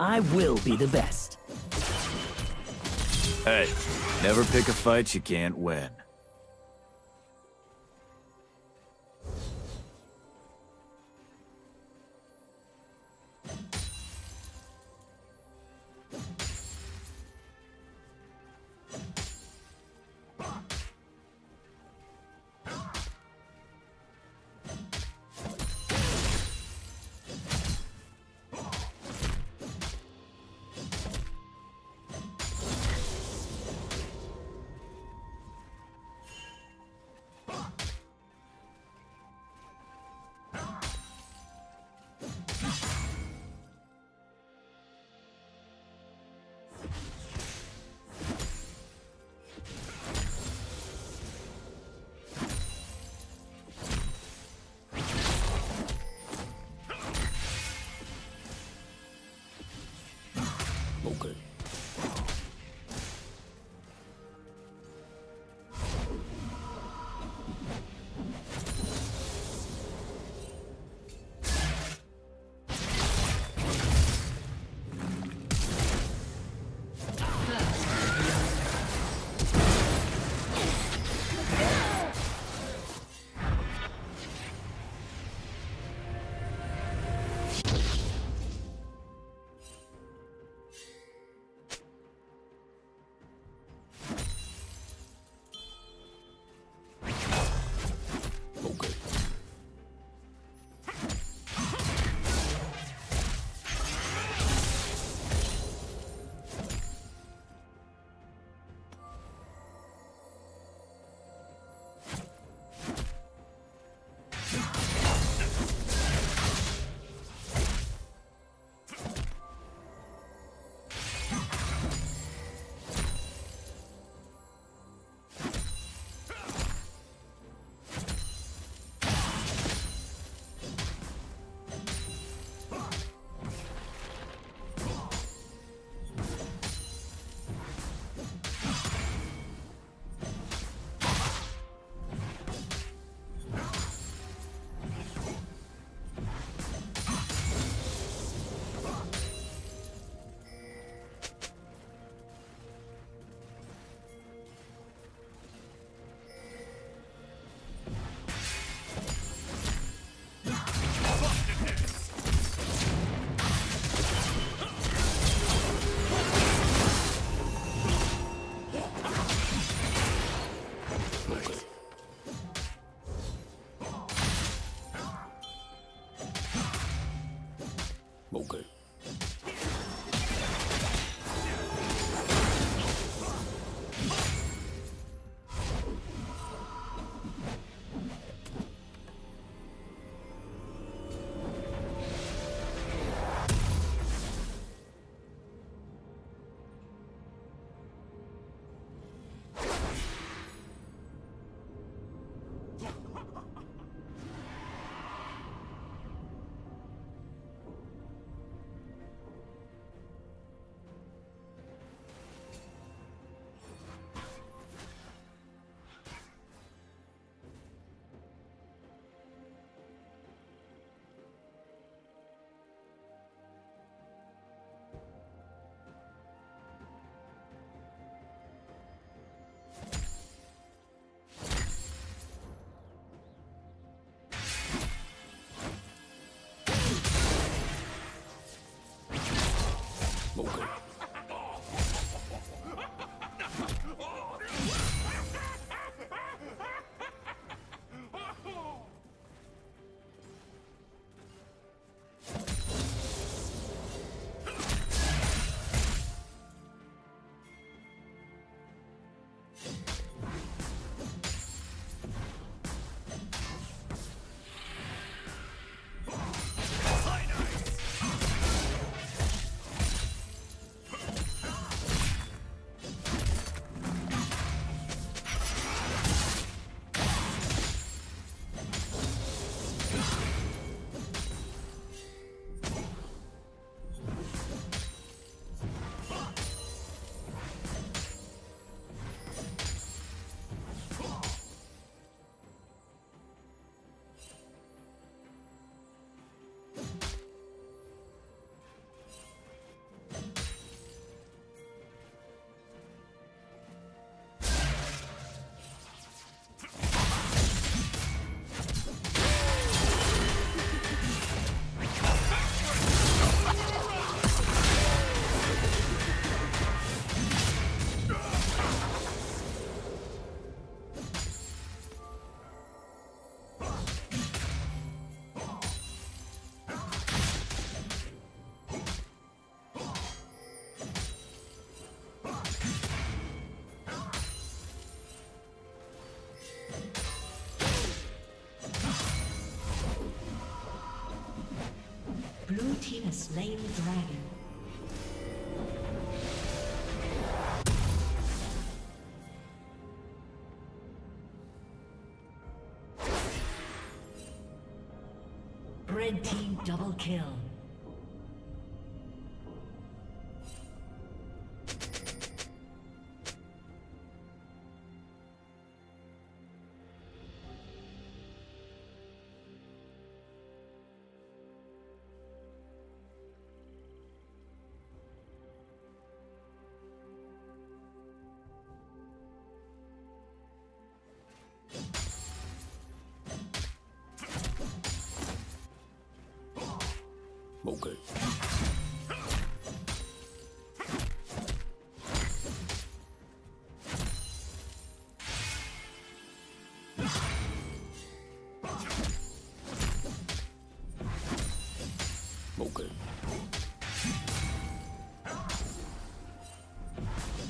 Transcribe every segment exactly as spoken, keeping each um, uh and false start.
I will be the best. Hey, never pick a fight you can't win. Blue team has slain the dragon. Red team double kill. Okay. Okay. Okay. Okay. Okay.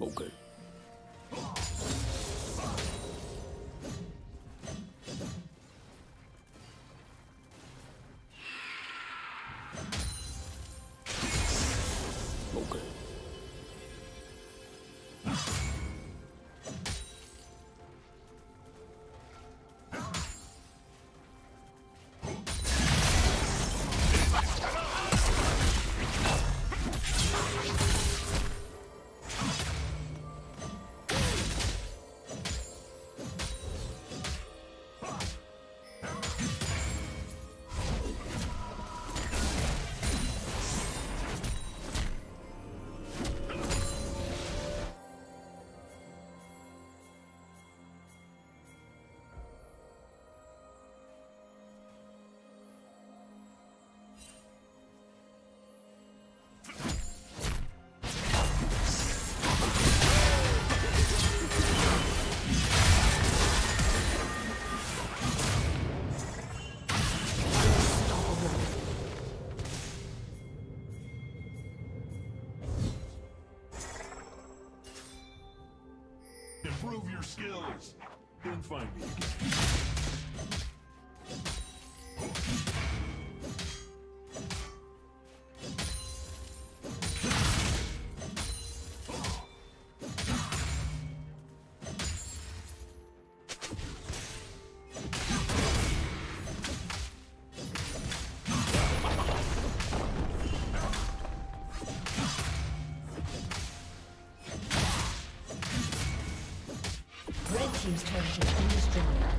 Okay. Okay. Okay. improve your skills. Then find me again. Team's turret has been destroyed.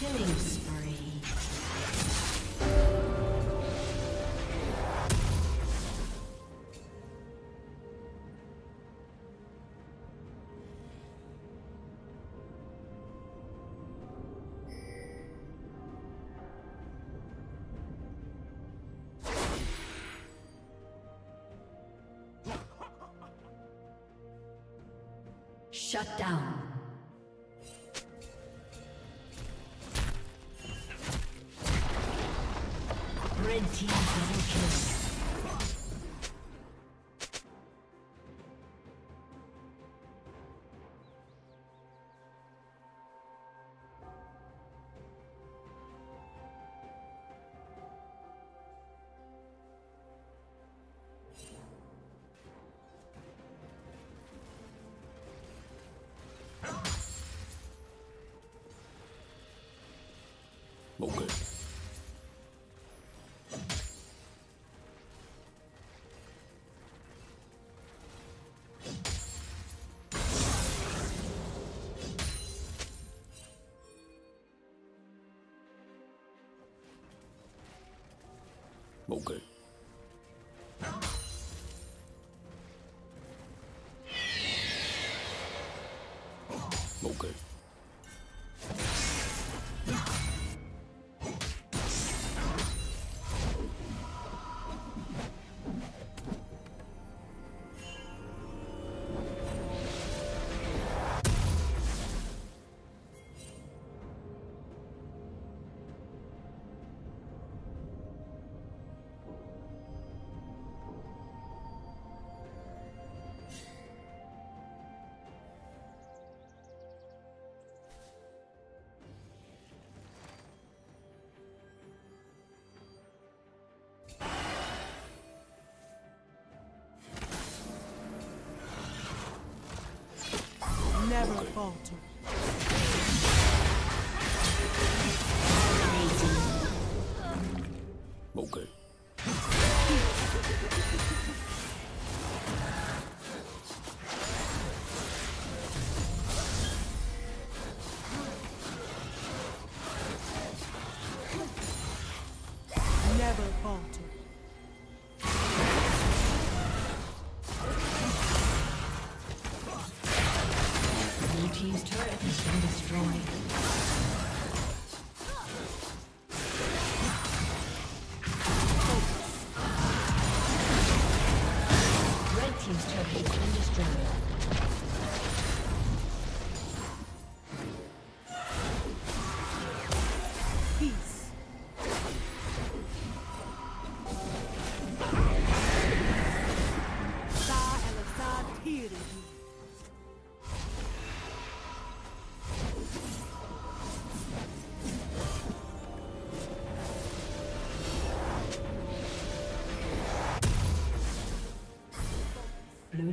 Killing spree. Shut down. Red team double kill. Okay. Okay. Never falter. Okay. Never falter. Team's turret has been destroyed. Blue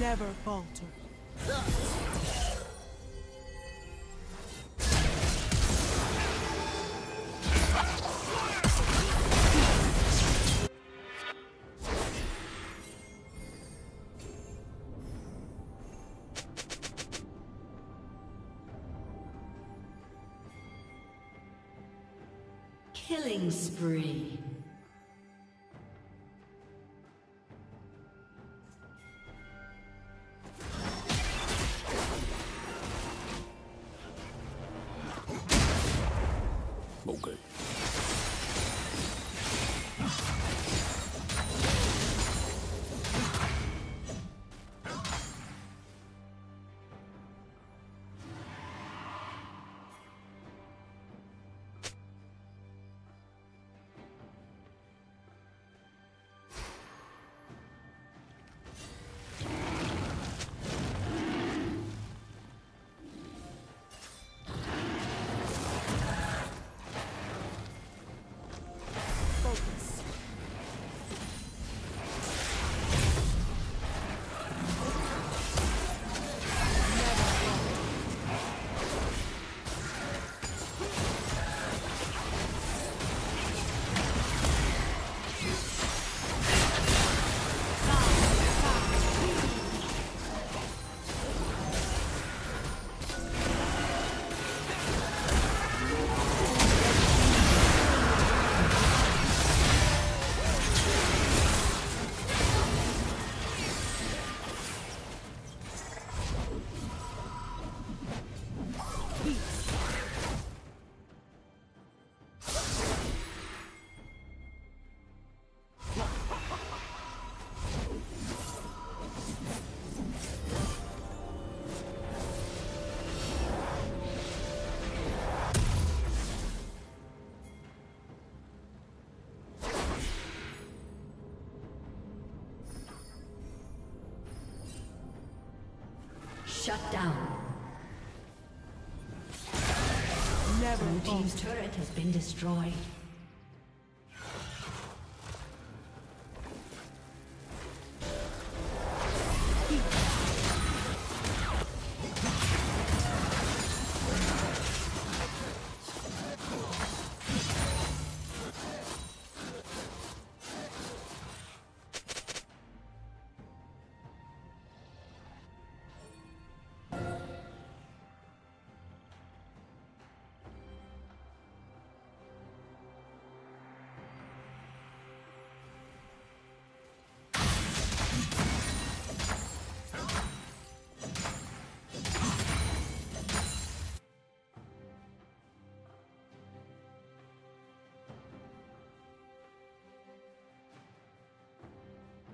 Never falter. Killing spree. Okay. Shut down. Never. Blue team's turret has been destroyed.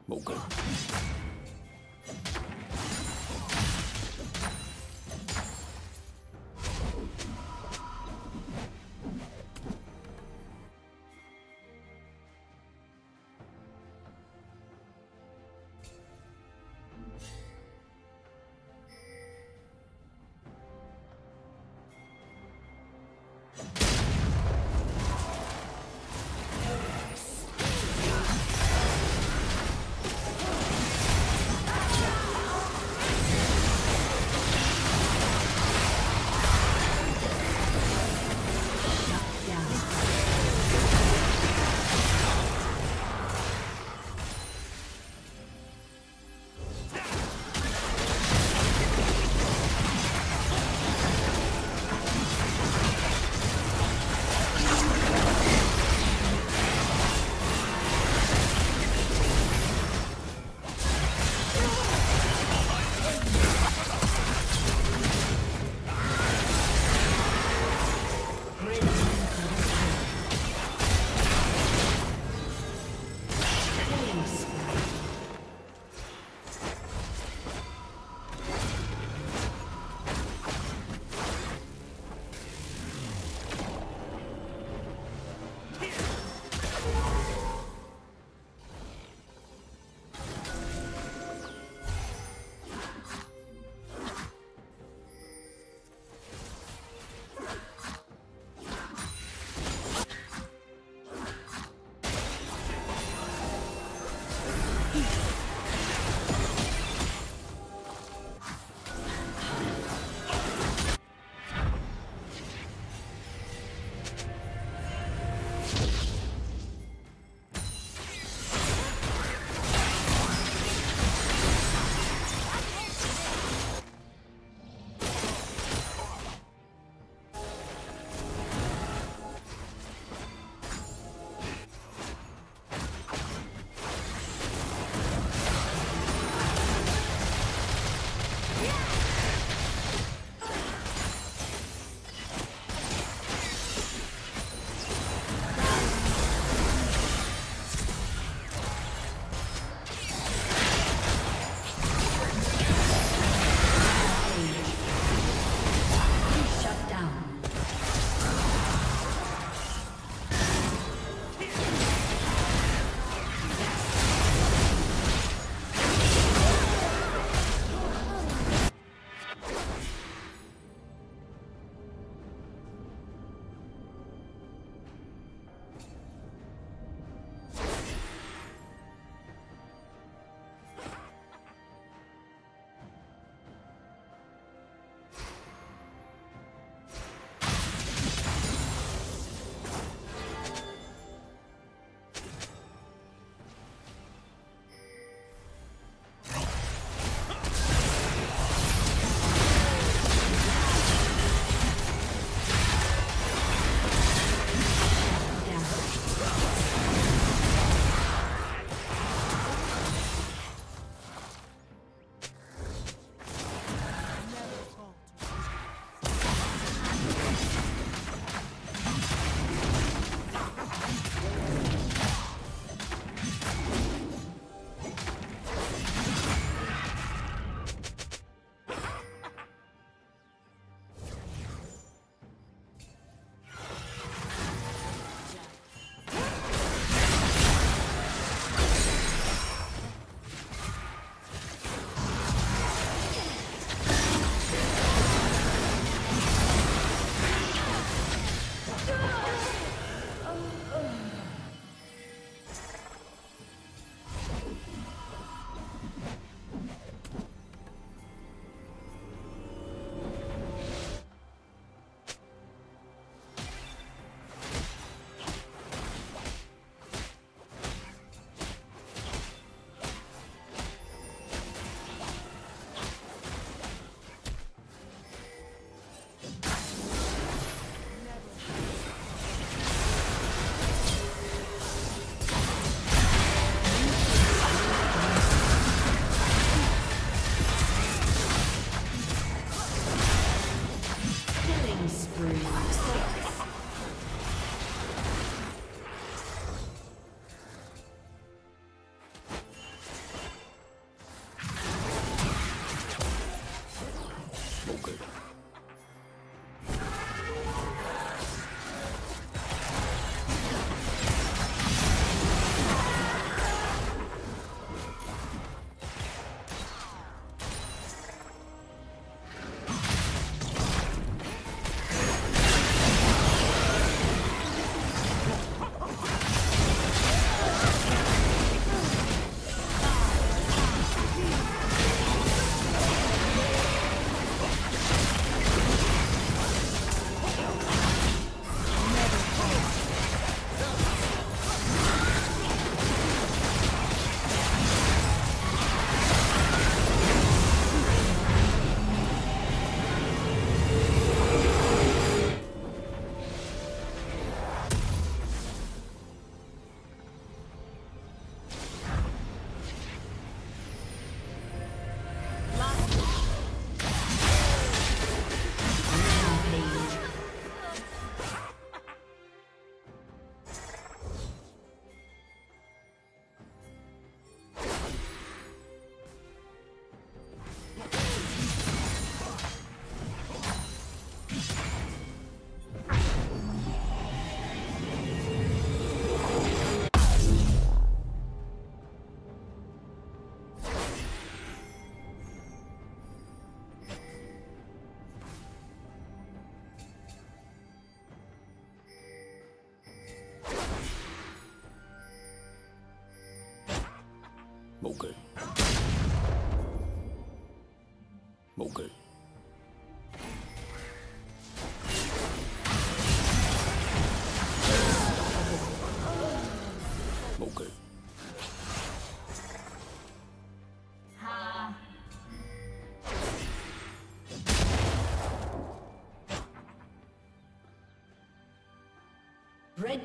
Okay. 冇計，冇計。 Red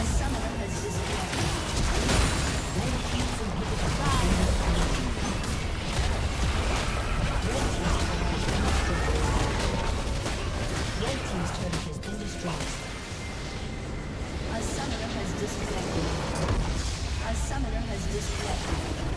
A summoner has disconnected. Red team's inhibitor died. Red team's turret has been destroyed. A summoner has disconnected. A summoner has disconnected.